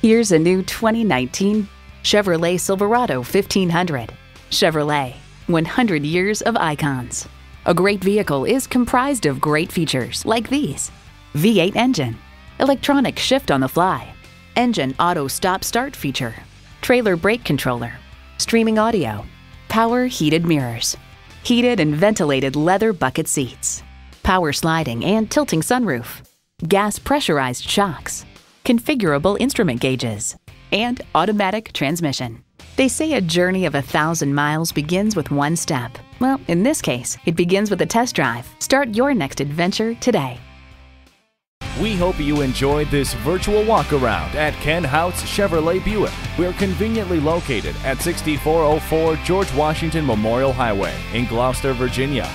Here's a new 2019 Chevrolet Silverado 1500. Chevrolet, 100 years of icons. A great vehicle is comprised of great features like these: V8 engine, electronic shift on the fly, engine auto stop start feature, trailer brake controller, streaming audio, power heated mirrors, heated and ventilated leather bucket seats, power sliding and tilting sunroof, gas pressurized shocks, configurable instrument gauges, and automatic transmission. They say a journey of 1,000 miles begins with one step. Well, in this case, it begins with a test drive. Start your next adventure today. We hope you enjoyed this virtual walk around at Ken Houtz Chevrolet Buick. We're conveniently located at 6404 George Washington Memorial Highway in Gloucester, Virginia.